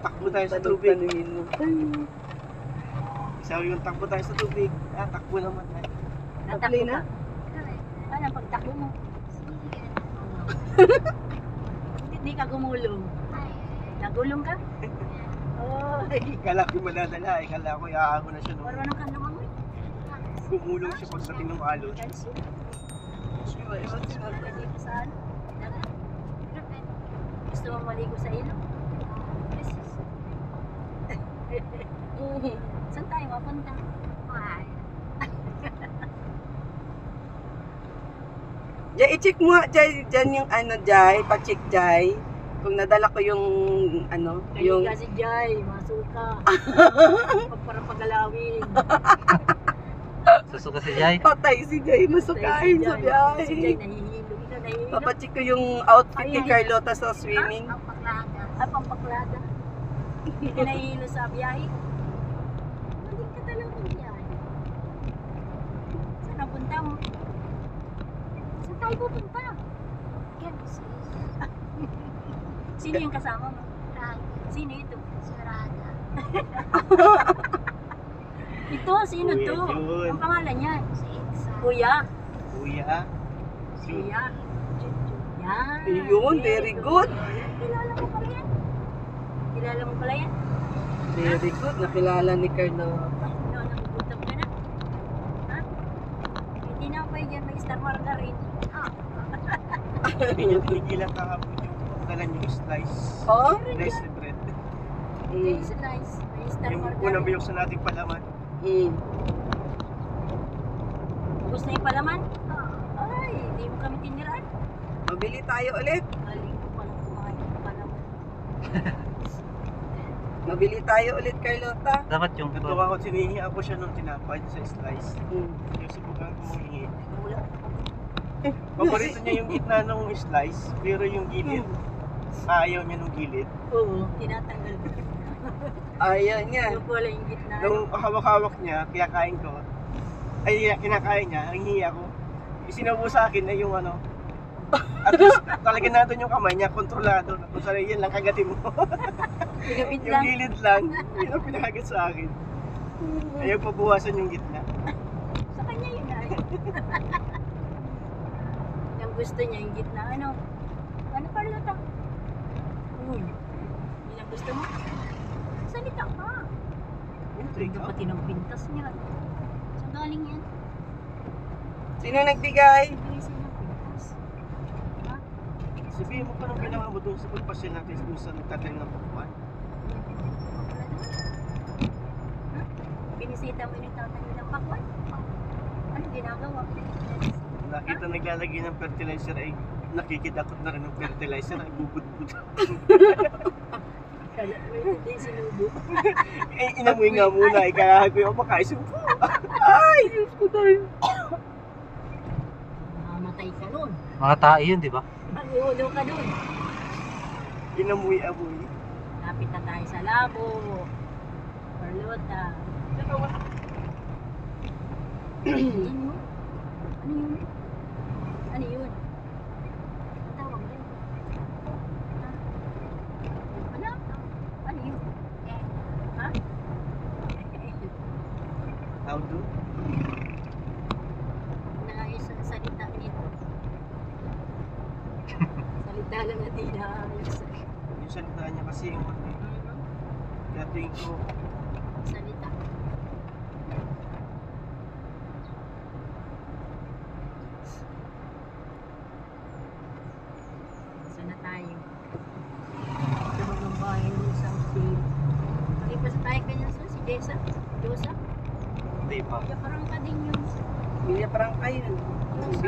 takbo tayo sa tubig. Isaw yung takbo tayo sa tubig. Ah, takbo naman tayo. Natakbo na? Ano, pagtakbo mo? Sige. Hindi ka gumulong. Nagulong ka? Oh, kala ko madadala eh. Kala ko iaago na siya. Pero anong kanamang mo? Gumulong siya pag sa tinong alon. Gusto mo maligo sa ilong? Saan tayo mapunta? Why? Jai, i-check mo Jai, dyan yung ano Jai, pa-check Jai. Kung nadala ko yung ano, yung... Kasi Jai, masuka. Parang pagalawin. Susuka si Jai? Patay si Jai, masukain si Jai. Si Jai nahihilog. Papacheck ko yung outfit ni Carlotta sa swimming. Pampaklada. Ah, pampaklada. Hindi nahihilo sa biyahe. Maling ka talagang biyahe. Saan napunta mo? Saan tayo pupunta? Again, sino yung kasama mo? Raga. Sino ito? Si Raga. Ito? Sino to? Ang pangalan niya? Si Itza. Kuya? Kuya? Kuya? Yan. Yun, very good. Kilala mo pala yan? Kilala mo pala yan? Very good. Nakilala ni Carlotta. No, nagugutom ka na. Ha? Hindi na pa yan. May star margarine. Ha? Yung tigilan ka po yung pagkalan yung slice. Oo? Slice na bread. Yung slice. May star margarine. Yung unang biyok sa nating palaman. Gusto na yung palaman? Ay, hindi mo kami tiniraan. Mabili tayo ulit. Galing ko palang kumain yung palaman. Mabili tayo ulit, Carlotta. Dapat yung ito. Natuwa ko, sinihingi ako siya nung tinapay sa slice. Yung sibukan ko mong wala. Paborito niya yung gitna nung slice, pero yung gilid, ayaw niya nung gilid. Oo, tinatanggal ko. Ayaw niya. Yung wala yung gitna. Nung hawak-hawak niya, kinakain ko. Ay, kinakain niya, ang hiya ko. Isinabu sa akin na yung ano. At least, talagang natin yung kamay niya, kontrolado. Kung saan yan lang, kagatin mo. Yung gilid lang, yun ang pinakagat sa akin. Ayaw pabuwasan yung gitna. Sa kanya yun na. Yung gusto niya yung gitna, ano? Ano Carlotta? Uy, yun ang gusto mo? Salita ka. Ito pati ng pintas niya. Saan galing yan? Sino nagbigay? Sabihin mo parang ginawa mo doon sa pagpasya natin doon sa nagtatay ng bukuan. Binisita mo yung tatay ng bukuan? Ano ginagawa? Nakita naglalagay ng fertilizer ay nakikidakot na rin ng fertilizer ay bubud-bud. Kaya mo yung hindi sinubo. Eh, inamoy nga muna. Ikalahan ko yung makaisip ko. Ay! Diyos ko tayo. Mamatay ka nun. Makatae yun, di ba? Mag-uulo ka dun. Inamoy-aboy. Lapit na tayo sa labo. Carlotta. Ano yun? Ano yun? Ang tawag yun? Ano? Ano yun? Ha? Tawag doon? Nangayos ang salita nito. Salita lang na tinahayos. Yung salita niya kasi yung mati. Kaya tingin ko. Salita.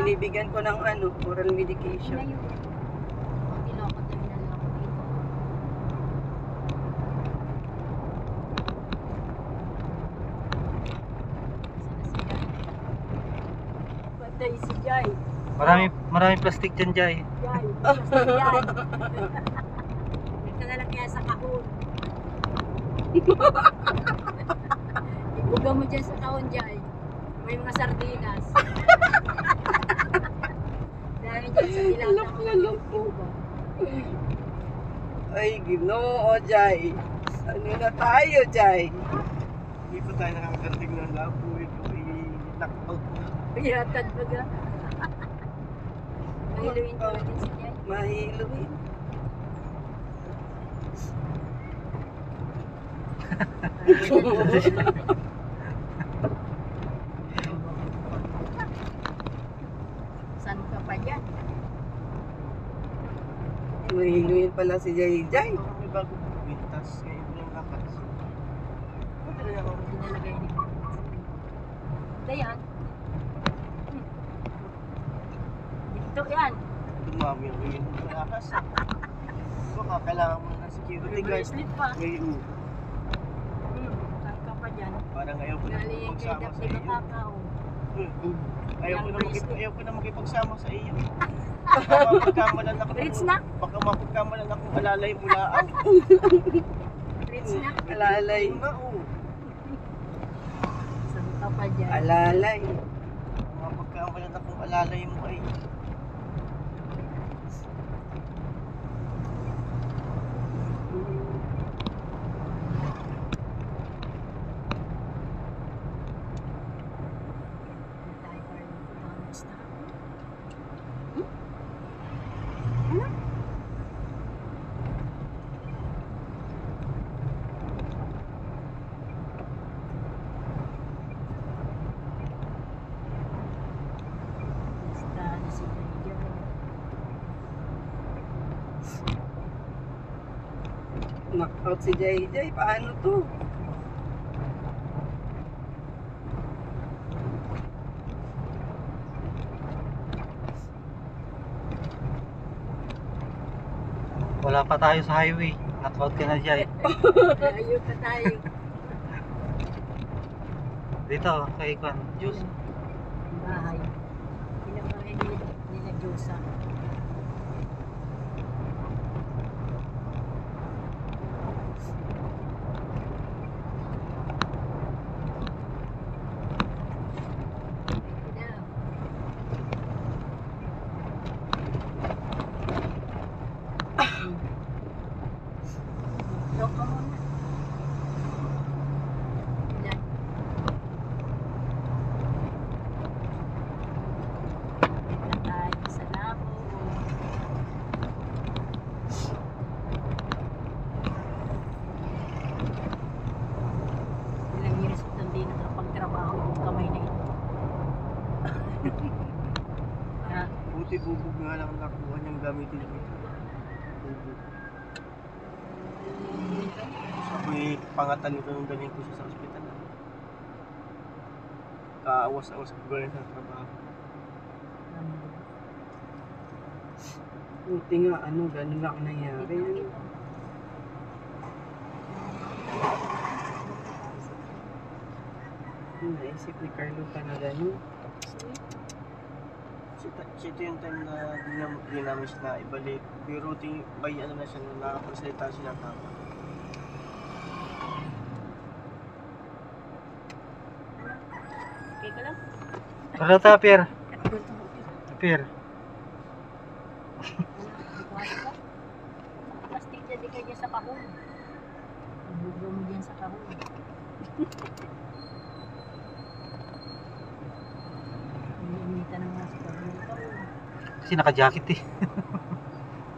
Binibigyan ko ng ano, oral medication. Ayun. Dilokot na binalakot dito. Patay si Jai. Maraming plastic dyan, Jai. Jai, plastic Jai. Ito na lang kaya sa kahon. Ibuga mo dyan sa kahon, Jai. May mga sardinas. Dami dyan sa dilata mo. Ay, ginoo, Jai. Ano na tayo, Jai? Hindi po tayo nakakarating ng laboy. I-knock-out na. Paghiratad ba ka? Mahiluin ko natin si Jai. Mahiluin. Saan ka pa dyan? Mahiluin pala si Jai. Jai! May bago po bintas. Kaya yun yung kakas. Ano talaga ako? Pinalagay niyo. Dayan. Dito yan. Dumami ako yun. Malakas. Baka kailangan mo na security guys. Ngayon. Saan ka pa dyan? Parang ayaw ko na makipagsama sa iyo. Ayaw ko na makipagsama sa iyo. Baka mapagkamalan akong alalay mula ako. Rich na? Alalay. Saan ka pa dyan? Alalay. Mapagkamalan akong alalay mo ay. Knock-out si JJ, paano to? Wala pa tayo sa highway, knock-out ka na Jay. Ayaw pa tayo. Dito, kay Kwan, juice. Bahay. Pinapangin nila juice sa akin. Bubog nga lang nakuha niyang gamitin dito. Bubog. Sabi, pangatan nito yung galing ko siya sa ospital. Kaawas-awas ko galing sa trabaho. Buti nga, ano, ganun lang nangyari. Naisip ni Carlotta na ganun. Ito yung time na di namin siya na ibalik. Pero may ano na siya na nakapasalita siya na tama. Okay ka lang? Carlotta, appear! Appear! Plastic dyan, di kayo dyan sa kahon. Bugaw mo dyan sa kahon. Kasi naka-jacket eh.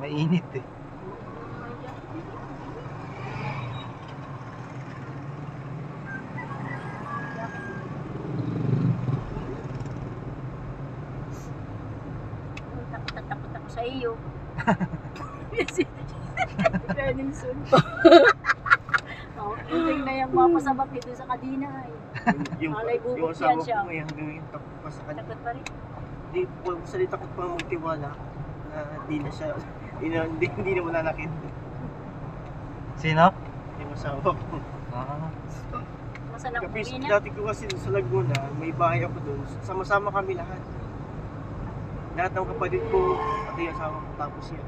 Mainit eh. Takot-takot ako sa iyo. Benningson. Tingnan na yung mapasabak dito sa kadina eh. Yung asawa ko may hanggang yung takot pa sa kadina. Takot pa rin? Hindi, huwag mo salita ko pa magtiwala na hindi na siya, hindi na mananakit. Sino? Yung asawa ko. Kapis, dati ko kasi sa Laguna, may bahay ako doon. Sama-sama kami lahat. Lahat ng kapatid ko, pati asawa ko, tapos yan.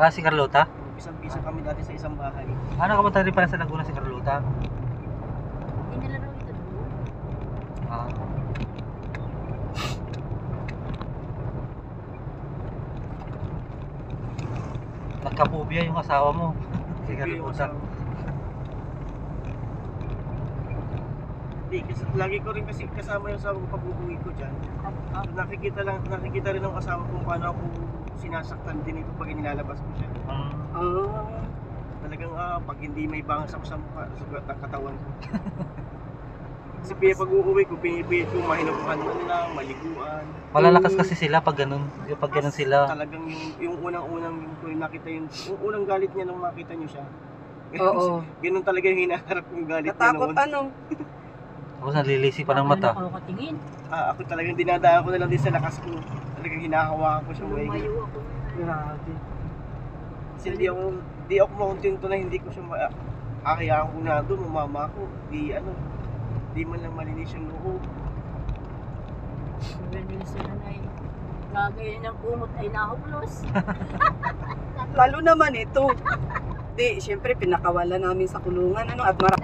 Ah, si Carlotta? Pisang-pisang kami dati sa isang bahay. Ano kapunta rin pala sa Laguna si Carlotta? Hindi nila raw ito doon. Ah. Nagkapobia yung asawa mo. Sige, Carlotta. Hindi, kasi lagi ko rin kasi kasama yung sa pag-uwi ko dyan. Nakikita rin ang kasama kung paano ako sinasaktan din ito pag inilalabas ko siya. Talagang pag hindi may bangas ako sa mukha, sa katawan ko. Kasi pag-uwi ko, pinipihit ko mahinukuhan mo nila, maliguan. Malalakas kasi sila pag ganun, sila. Talagang yung unang-unang yung nakita yung unang galit niya nung makita niyo siya. Oo. Ganun talaga yung hinaharap kong galit niya noon. Natakot ano? Tapos nalilisi pa ng mata. Ano ako katingin? Ako talagang dinadaan ko na lang din sa lakas ko. Talagang hinakawakan ko siya. Lumayo ako. Grabe. Kasi di ako makontento na hindi ko siya akayaan ko na doon. Mamama ko. Di man lang malinis yung loob. Malinis na na yun. Gagay ng kumot ay nakaplos. Lalo naman ito. Di, siyempre pinakawala namin sa kulungan at marap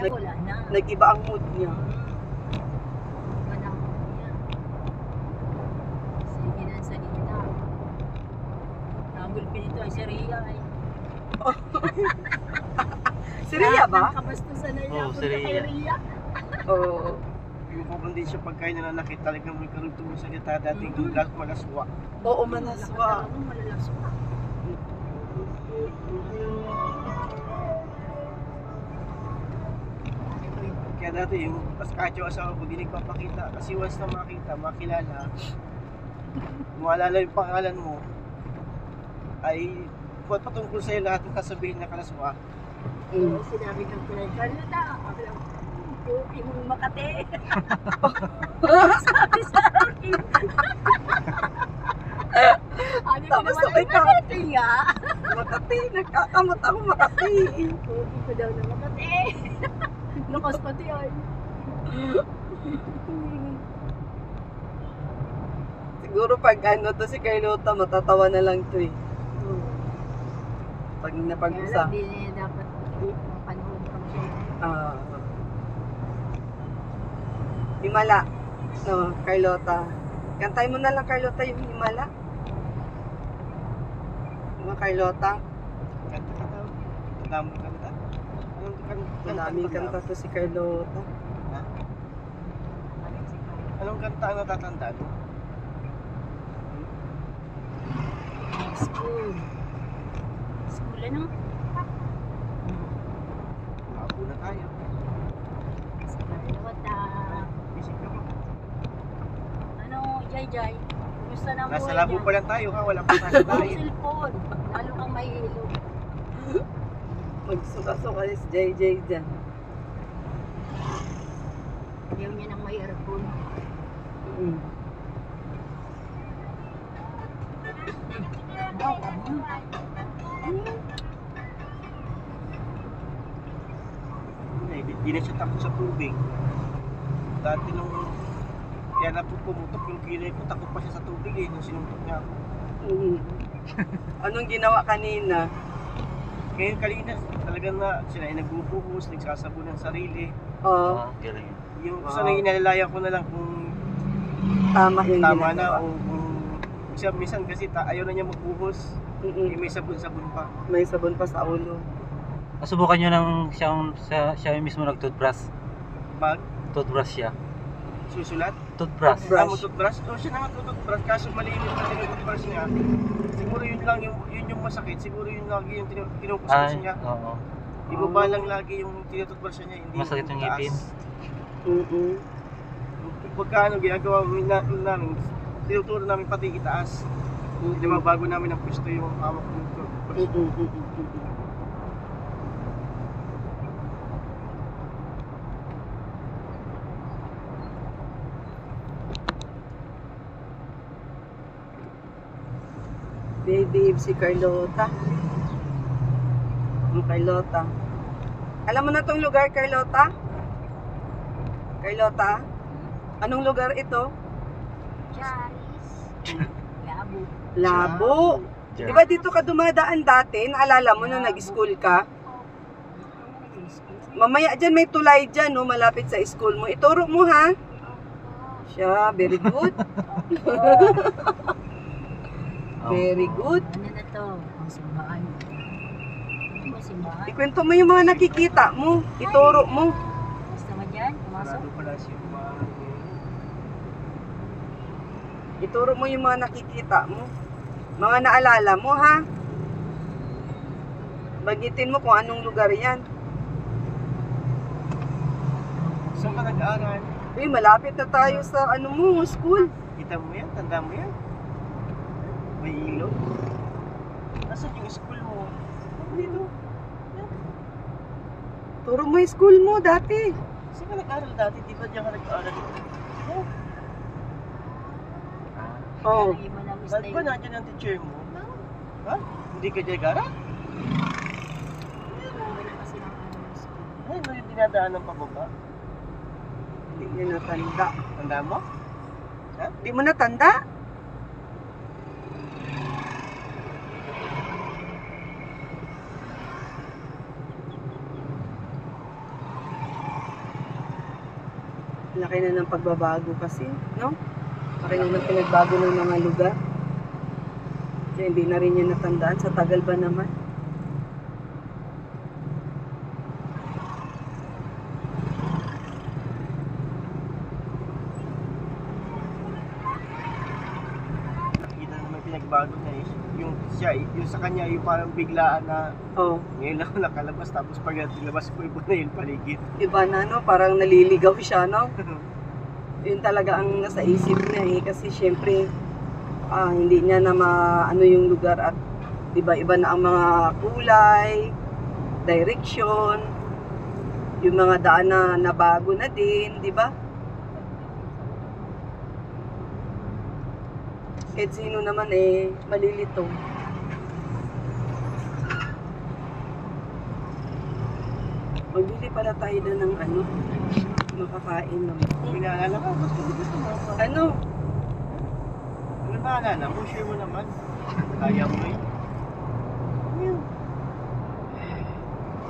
nag-iba ang mood niya. Manakot niya. Kasi ginansalita. Nagulpin ito ay si Rhea ay. Si Rhea ba? Kabastusan na niya. Punta kay Rhea. Oo. Yung pabang din siya pagkain na nakit talagang may karugtong salita dating malaswa. Oo, malaswa. Malalaswa. Kaya dati yung kacho asawa ko di nagpapakita kasi once na makilala maalala yung pangalan mo ay patungkol sa'yo lahat ng kasabihin na kalaswa. Sinabi ng kulay, Carlotta, ako lang joking mong Makate. Sabi sa akin. Tapos sabay ka. Makate, nagkakamot ako Makate. Joking ko daw na Makate. Lakas pati ay. Siguro pag to si Carlotta, matatawa na lang to eh. Pag napag-usa. Kaya lang, di dapat mapanood kang siya. Himala. No, Carlotta. Kantay mo na lang, Carlotta, yung Himala. Diba, Carlotta? Kanta ka daw. Damang kanta. Daming kanta to si Carlotta. Ha? Anong kanta ang natatandaan mo? School. School ano? Ako na tayo. Si Carlotta. Jai, kumusta na mo? Nasa labo pa lang tayo ha, wala pa tayo. Ang cellphone, lalo kang mahilo. Magsuka-suka si JJ dyan. Ayaw niya nang may airphone. Hindi na siya takot sa tubig. Dati nung kaya na po pumutok yung kilay ko, takot pa siya sa tubig eh, nung sinuntok niya ako. Anong ginawa kanina? Ngayon kanina, talaga na sila ay nagbubuhos, nagsasabo ng sarili. Yung sanay inalalayan ko na lang kung tama na o kung minsan kasi ayaw na niya magbuhos, may sabon-sabon pa. May sabon pa sa ulo. Nasubukan niyo nang siya mismo nag-toothbrush? Toothbrush siya. Susulat? Toothbrush. Toothbrush? O siya naman toothbrush, kaso malinis na yung toothbrush niya. Siguro yun lang, yun yung masakit. Siguro yun lagi yung kinukuskus niya. Oo. Ibaba lang lagi yung tinutoothbrush niya, hindi masakit yung ngipin. Oo. Pagka ginagawa namin, tinuturo namin pati itaas. Hindi mabago namin ang pwesto yung hawak ng toothbrush. Baby, si Carlotta. Carlotta. Alam mo na itong lugar, Carlotta? Carlotta? Anong lugar ito? Charis. Labo. Labo? Diba dito ka dumadaan dati? Naalala mo nung nag-school ka? Mamaya dyan, may tulay dyan, no? Malapit sa school mo. Ituro mo, ha? Siya, very good. Very good. Ano na to? Ang simbahan. Ikwento mo yung mga nakikita mo. Ituro mo. Gusto mo dyan? Pumasok? Ituro mo yung mga nakikita mo. Mga naalala mo, ha? Bagitin mo kung anong lugar yan. Saan ka nag-aaral? Uy, malapit na tayo sa ano mo, school. Kita mo yan? Tanda mo yan? May ilog. Nasaan yung school mo? Dito. Turo mo yung school mo dati. Saan ka nag-aaral dati? Di ba diyan ka nag-aaral? Oh. Oo. Ba't ba nandiyan ang teacher mo? Ha? Hindi ka diyan gara? Ay, no, yung dinadaan ng pababa. Hindi niya natanda. Tanda mo? Ha? Hindi mo natanda? Laki na ng pagbabago kasi, no? Laki na ng pinagbago ng mga lugar. Kaya hindi na rin niya natandaan. Sa tagal ba naman? Bago na yung siya, yung sa kanya, yung parang biglaan na ngayon lang nakalabas, tapos pag nilabas ko, iba na yung paligid. Iba na, no? Parang naliligaw siya, no? Yun talaga ang nasa isip niya, eh. Kasi syempre, hindi niya na ano yung lugar at iba-iba na ang mga kulay, direction, yung mga daan na nabago na din, di ba? Kahit sino naman eh, malilito. Magbili pala tayo na ng ano, makakain naman. Pinaalala ko, gusto mo ako. Ano? Ano ba alala mo? Share mo naman. Kaya mo eh.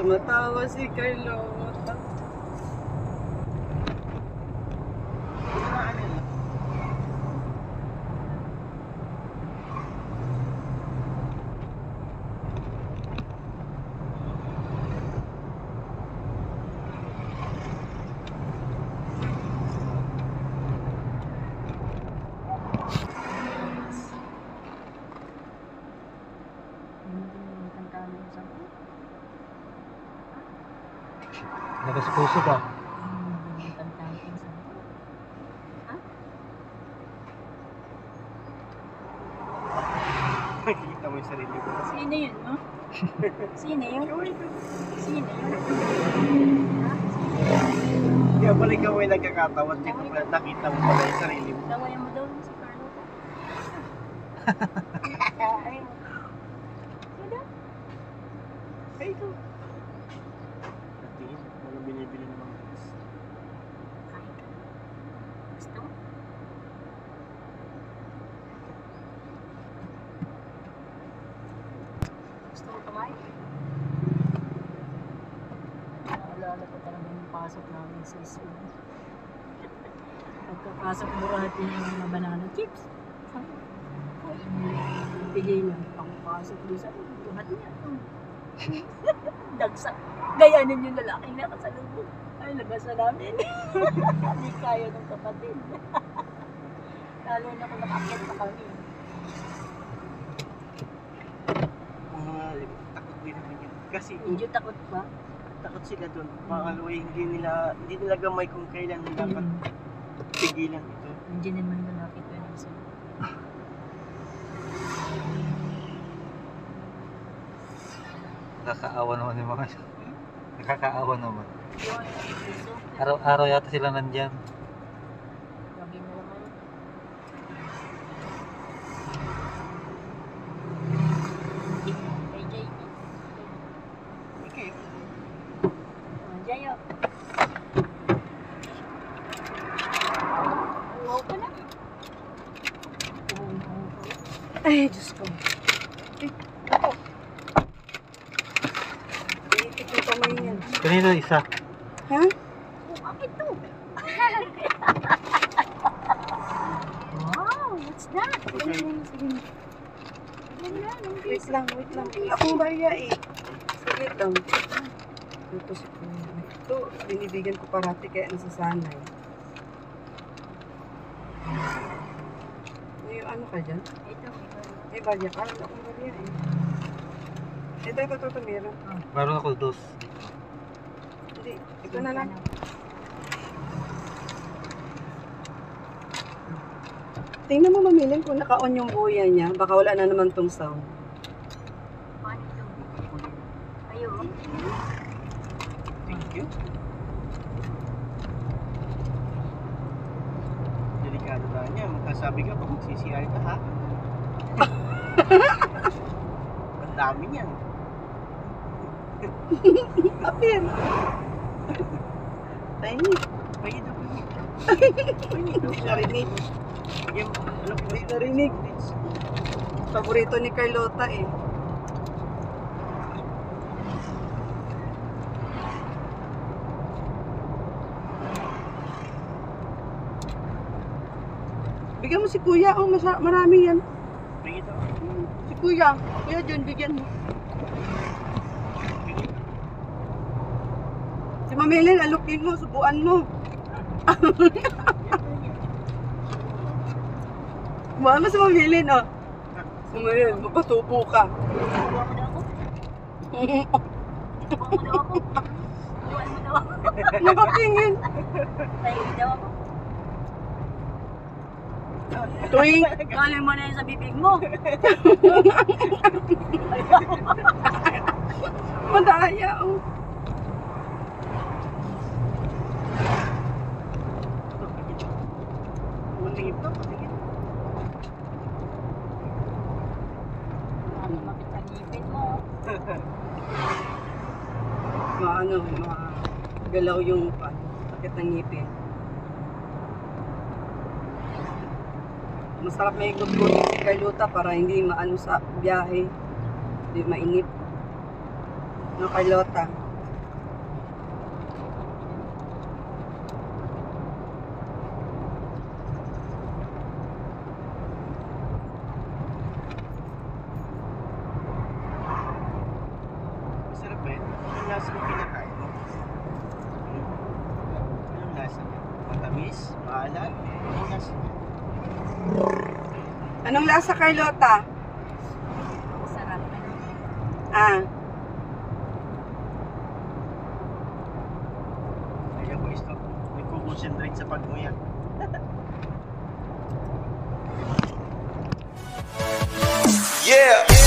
Tumatawa si Carlotta. Nagkasukuso ka? Ha? Nakikita mo yung sarili ko. Sino yun, no? Sino yun? Sino yun? Kaya pala ikaw ay nagkakatawa at nakita mo pala yung sarili mo. Dawayan mo daw si Carlotta. Ayun. Sino? Ay, ikaw. Binibili ng mga guys. Gusto? Gusto mo kamay? Naalala ko talaga yung pasok namin sa school. Pagkapasok mo natin yung mga banana chips. Bigay lang pangpasok doon sa buhat niya. Dagsak. Gayanin yung lalaking nakasalubog. Ay, labas na namin. Hindi kaya ng kapatid. Lalo na kung nakakit na kami. Takot din naman yun. Kasi... Hindi takot ba? Takot sila doon. Makakalawa, hindi nila gamay kung kailan dapat pigilan ito. Hindi naman malapit na yung sila. Nakakaawa naman yung mga siya. Nakakaawa naman. Araw-araw yata sila nandyan. Lagi mo naman. Hey, Jay. Okay. Jay, oh. Uwaw ka na. Ay, Diyos ko. Kanina isa. Ha? Bakit to? Wow, what's that? Wait lang. Akong bariya eh. Wait lang. Ito si Pumay. ito, binibigyan ko parati kaya nasasanay. May ano ka dyan? Ito. Eh, barya ka. Ano akong barya eh. Ito, ito meron. Meron ako dos. Hindi, ito na lang. Tingnan mo mamiling kung naka-on yung buya niya. Baka wala na naman tong sound. Thank you. Delikado na niya. Magkasabi ka pag magsisihay ka ha. Ang dami niyan. Apin. Painit. Painit ako niya. Painit ako narinig. Hindi narinig. Paborito ni Carlotta eh. Bigyan mo si Kuya. Oh, marami yan. Si Kuya. Kuya dyan, bigyan mo. Si Mamilin, alukin mo, subuan mo. Buwan mo si Mamilin, oh. Mamilin, mapasubo ka. Buwan mo na ako. Buwan mo na ako. Buwan mo daw ako. Nakapingin. Pahingin daw ako. Tuwing galing mo na yun sa bibig mo. Madaya oh. Matigip to, matigip. Ano makitagipin mo? Maano, magalaw yung sakit ng ngipin. Masarap may good si Carlotta para hindi maano sa biyahe. Hindi mainip. No, Carlotta? Masarap ba yun? Anong lasa ng pinakain mo? Anong lasa niya? Matamis? Maalat? Anong lasa niya? Anong lasa, Carlotta? Sarap. Ah. Kaya ko isto. Nagko-concentrate sa pag-uyan. Yeah!